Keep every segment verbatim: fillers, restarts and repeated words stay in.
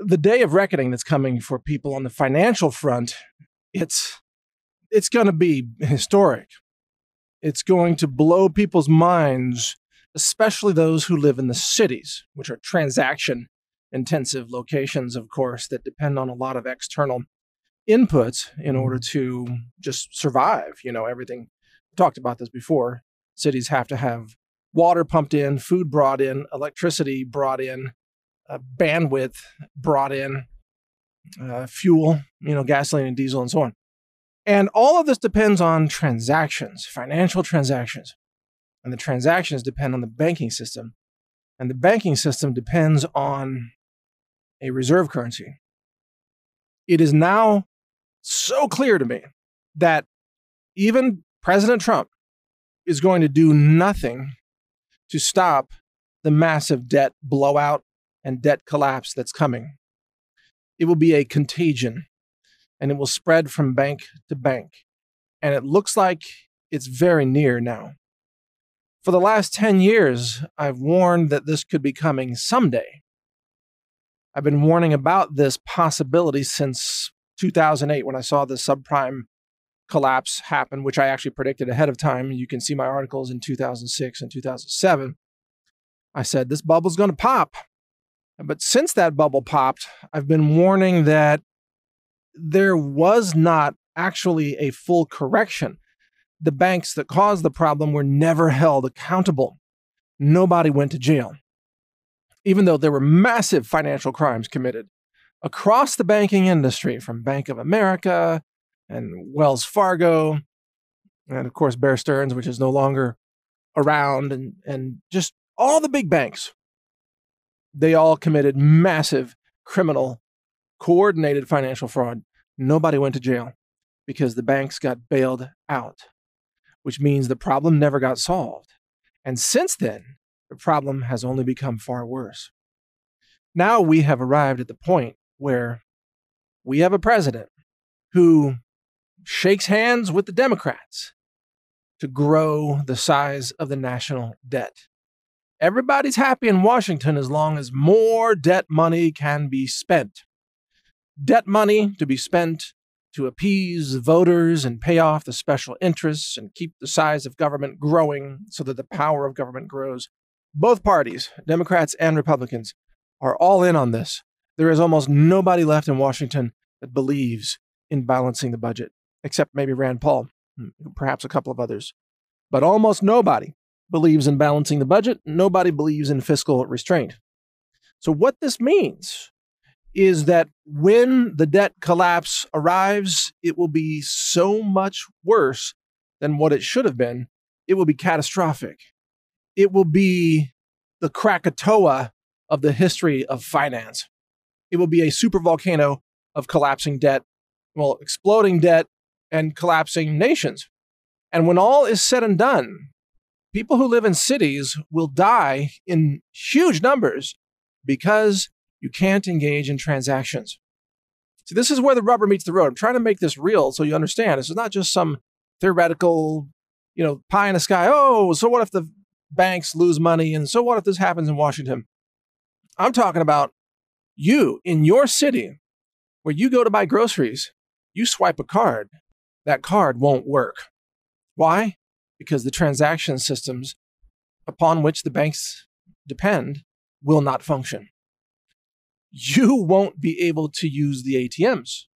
the day of reckoning that's coming for people on the financial front, it's, it's going to be historic. It's going to blow people's minds, especially those who live in the cities, which are transaction-intensive locations, of course, that depend on a lot of external inputs in order to just survive. You know, everything, we talked about this before. Cities have to have water pumped in, food brought in, electricity brought in, uh, bandwidth brought in, uh, fuel, you know, gasoline and diesel and so on. And all of this depends on transactions, financial transactions. And the transactions depend on the banking system. And the banking system depends on a reserve currency. It is now so clear to me that even President Trump is going to do nothing to stop the massive debt blowout and debt collapse that's coming. It will be a contagion, and it will spread from bank to bank. And it looks like it's very near now. For the last ten years, I've warned that this could be coming someday. I've been warning about this possibility since two thousand eight, when I saw the subprime collapse happen, which I actually predicted ahead of time. You can see my articles in two thousand six and two thousand seven. I said, this bubble's going to pop. But since that bubble popped, I've been warning that there was not actually a full correction. The banks that caused the problem were never held accountable. Nobody went to jail, even though there were massive financial crimes committed across the banking industry, from Bank of America and Wells Fargo, and of course, Bear Stearns, which is no longer around, and, and just all the big banks. They all committed massive criminal, coordinated financial fraud. Nobody went to jail because the banks got bailed out, which means the problem never got solved. And since then, the problem has only become far worse. Now we have arrived at the point where we have a president who shakes hands with the Democrats to grow the size of the national debt. Everybody's happy in Washington as long as more debt money can be spent. Debt money to be spent to appease voters and pay off the special interests and keep the size of government growing so that the power of government grows. Both parties, Democrats and Republicans, are all in on this. There is almost nobody left in Washington that believes in balancing the budget, except maybe Rand Paul, perhaps a couple of others. But almost nobody believes in balancing the budget. Nobody believes in fiscal restraint. So what this means is that when the debt collapse arrives, it will be so much worse than what it should have been. It will be catastrophic. It will be the Krakatoa of the history of finance. It will be a supervolcano of collapsing debt, well, exploding debt and collapsing nations. And when all is said and done, people who live in cities will die in huge numbers because you can't engage in transactions. So this is where the rubber meets the road. I'm trying to make this real so you understand. This is not just some theoretical, you know, pie in the sky. Oh, so what if the banks lose money? And so what if this happens in Washington? I'm talking about you in your city where you go to buy groceries, you swipe a card. That card won't work. Why? Because the transaction systems upon which the banks depend will not function. You won't be able to use the A T Ms.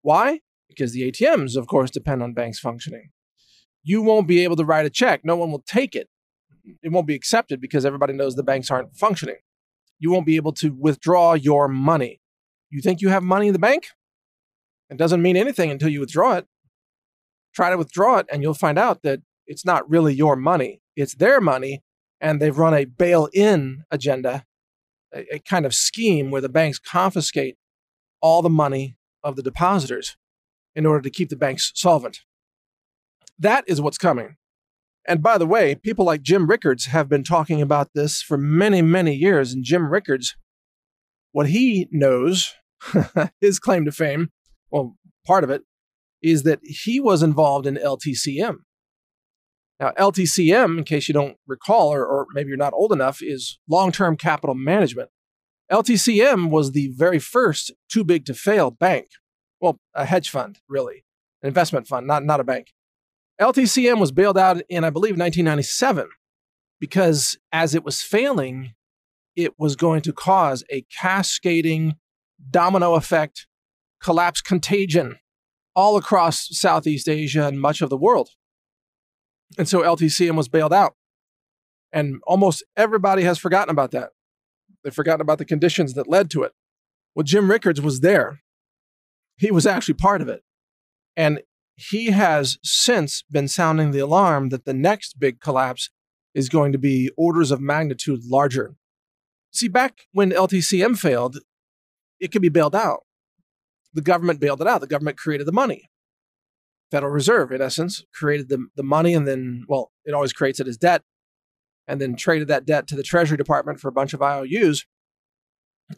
Why? Because the A T Ms, of course, depend on banks functioning. You won't be able to write a check. No one will take it. It won't be accepted because everybody knows the banks aren't functioning. You won't be able to withdraw your money. You think you have money in the bank? It doesn't mean anything until you withdraw it. Try to withdraw it and you'll find out that it's not really your money. It's their money, and they've run a bail-in agenda, a kind of scheme where the banks confiscate all the money of the depositors in order to keep the banks solvent. That is what's coming. And by the way, people like Jim Rickards have been talking about this for many, many years. And Jim Rickards, what he knows, his claim to fame, well, part of it, is that he was involved in L T C M. Now, L T C M, in case you don't recall, or, or maybe you're not old enough, is long-term capital management. L T C M was the very first too big to fail bank. Well, a hedge fund, really. An investment fund, not, not a bank. L T C M was bailed out in, I believe, nineteen ninety-seven, because as it was failing, it was going to cause a cascading domino effect, collapse contagion all across Southeast Asia and much of the world. And so L T C M was bailed out. And almost everybody has forgotten about that. They've forgotten about the conditions that led to it. Well, Jim Rickards was there. He was actually part of it. And he has since been sounding the alarm that the next big collapse is going to be orders of magnitude larger. See, back when L T C M failed, it could be bailed out. The government bailed it out. The government created the money. Federal Reserve, in essence, created the, the money and then, well, it always creates it as debt, and then traded that debt to the Treasury Department for a bunch of I O Us.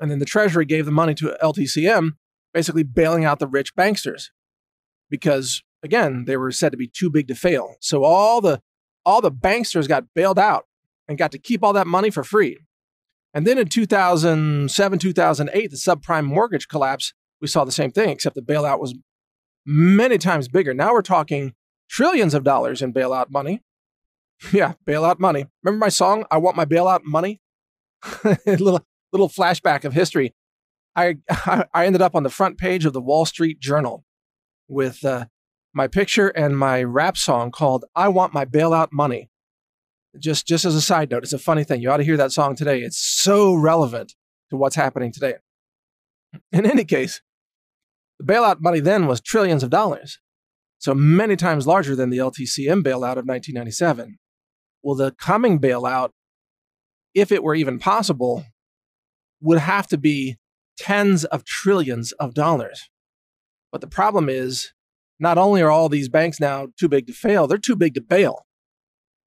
And then the Treasury gave the money to L T C M, basically bailing out the rich banksters because, again, they were said to be too big to fail. So all the, all the banksters got bailed out and got to keep all that money for free. And then in two thousand seven, two thousand eight, the subprime mortgage collapse, we saw the same thing, except the bailout was many times bigger. Now we're talking trillions of dollars in bailout money. Yeah, bailout money. Remember my song, I Want My Bailout Money? a little, little flashback of history. I, I ended up on the front page of the Wall Street Journal with uh, my picture and my rap song called I Want My Bailout Money. Just, just as a side note, it's a funny thing. You ought to hear that song today. It's so relevant to what's happening today. In any case, the bailout money then was trillions of dollars, so many times larger than the L T C M bailout of nineteen ninety-seven. Well, the coming bailout, if it were even possible, would have to be tens of trillions of dollars. But the problem is, not only are all these banks now too big to fail, they're too big to bail.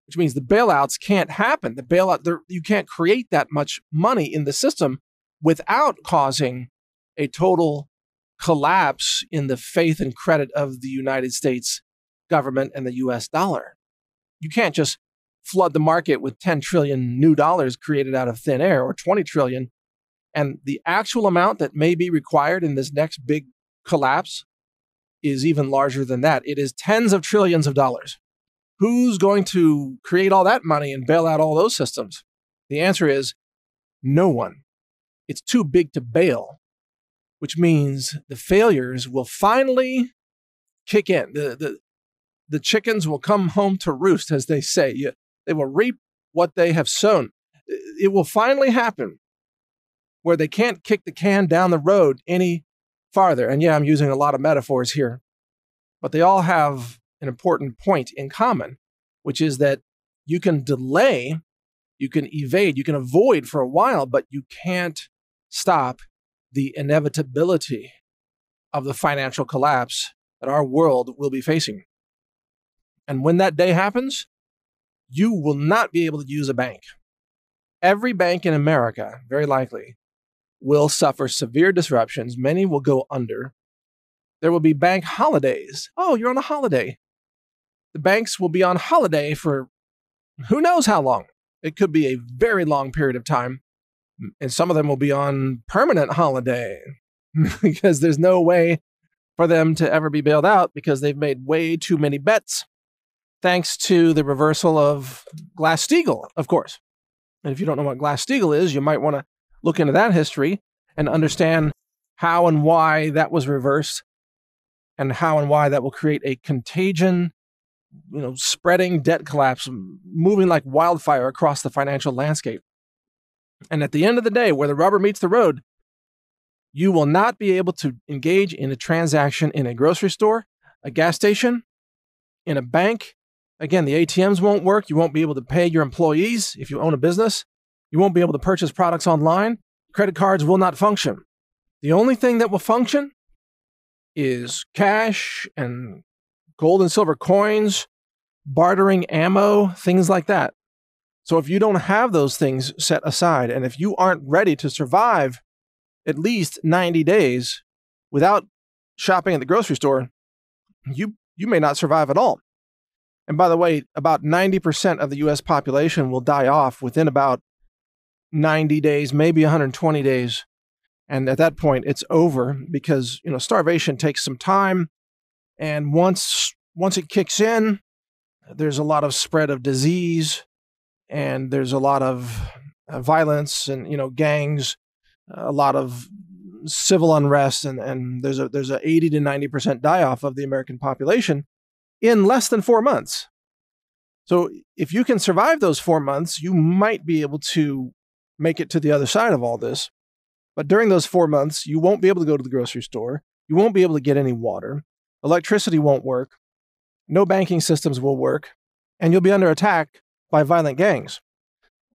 Which means the bailouts can't happen. The bailout, you can't create that much money in the system without causing a total collapse in the faith and credit of the United States government and the U S dollar. You can't just flood the market with ten trillion new dollars created out of thin air, or twenty trillion. And the actual amount that may be required in this next big collapse is even larger than that. It is tens of trillions of dollars. Who's going to create all that money and bail out all those systems? The answer is no one. It's too big to bail, which means the failures will finally kick in. The, the, the chickens will come home to roost, as they say. You, they will reap what they have sown. It will finally happen where they can't kick the can down the road any farther. And yeah, I'm using a lot of metaphors here, but they all have an important point in common, which is that you can delay, you can evade, you can avoid for a while, but you can't stop the inevitability of the financial collapse that our world will be facing. And when that day happens, you will not be able to use a bank. Every bank in America, very likely, will suffer severe disruptions. Many will go under. There will be bank holidays. Oh, you're on a holiday. The banks will be on holiday for who knows how long. It could be a very long period of time. And some of them will be on permanent holiday because there's no way for them to ever be bailed out because they've made way too many bets, thanks to the reversal of Glass-Steagall, of course. And if you don't know what Glass-Steagall is, you might want to look into that history and understand how and why that was reversed and how and why that will create a contagion, you know, spreading debt collapse, moving like wildfire across the financial landscape. And at the end of the day, where the rubber meets the road, you will not be able to engage in a transaction in a grocery store, a gas station, in a bank. Again, the A T Ms won't work. You won't be able to pay your employees if you own a business. You won't be able to purchase products online. Credit cards will not function. The only thing that will function is cash and gold and silver coins, bartering ammo, things like that. So if you don't have those things set aside, and if you aren't ready to survive at least ninety days without shopping at the grocery store, you, you may not survive at all. And by the way, about ninety percent of the U S population will die off within about ninety days, maybe one hundred twenty days. And at that point, it's over because, you know, starvation takes some time. And once, once it kicks in, there's a lot of spread of disease and there's a lot of uh, violence and, you know, gangs, a lot of civil unrest. And, and there's a, there's a eighty to ninety percent die-off of the American population in less than four months. So if you can survive those four months, you might be able to make it to the other side of all this. But during those four months, you won't be able to go to the grocery store. You won't be able to get any water. Electricity won't work. No banking systems will work. And you'll be under attack by violent gangs.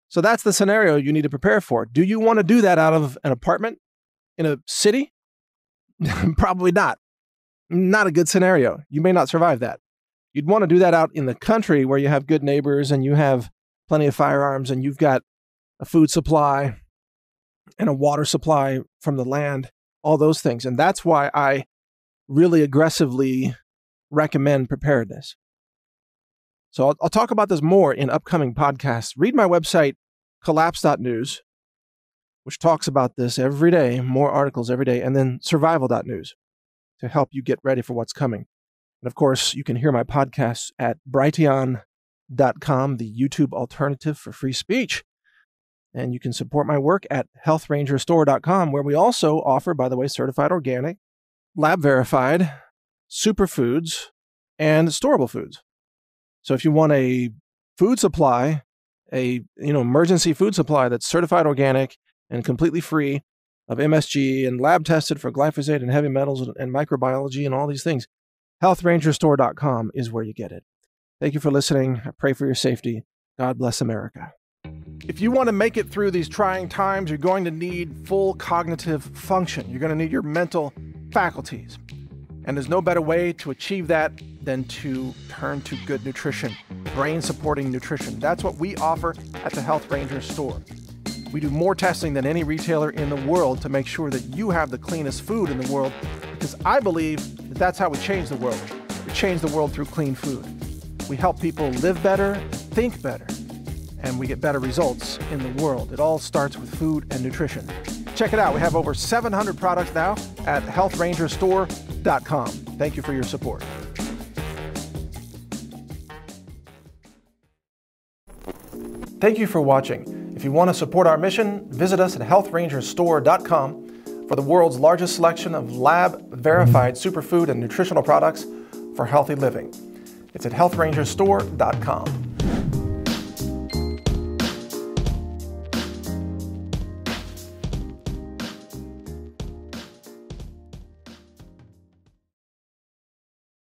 So that's the scenario you need to prepare for. Do you want to do that out of an apartment in a city? Probably not. Not a good scenario. You may not survive that. You'd want to do that out in the country where you have good neighbors and you have plenty of firearms and you've got a food supply and a water supply from the land, all those things. And that's why I really aggressively recommend preparedness. So I'll, I'll talk about this more in upcoming podcasts. Read my website, collapse dot news, which talks about this every day, more articles every day, and then survival dot news to help you get ready for what's coming. And of course, you can hear my podcasts at brighteon dot com, the YouTube alternative for free speech. And you can support my work at health ranger store dot com, where we also offer, by the way, certified organic, lab-verified, superfoods, and storable foods. So if you want a food supply, a you know emergency food supply that's certified organic and completely free of M S G and lab-tested for glyphosate and heavy metals and microbiology and all these things, health ranger store dot com is where you get it. Thank you for listening. I pray for your safety. God bless America. If you want to make it through these trying times, you're going to need full cognitive function. You're going to need your mental faculties. And there's no better way to achieve that than to turn to good nutrition, brain-supporting nutrition. That's what we offer at the Health Ranger Store. We do more testing than any retailer in the world to make sure that you have the cleanest food in the world, because I believe that that's how we change the world. We change the world through clean food. We help people live better, think better, and we get better results in the world. It all starts with food and nutrition. Check it out. We have over seven hundred products now at health ranger store dot com. Thank you for your support. Thank you for watching. If you want to support our mission, visit us at health ranger store dot com for the world's largest selection of lab-verified superfood and nutritional products for healthy living. It's at health ranger store dot com.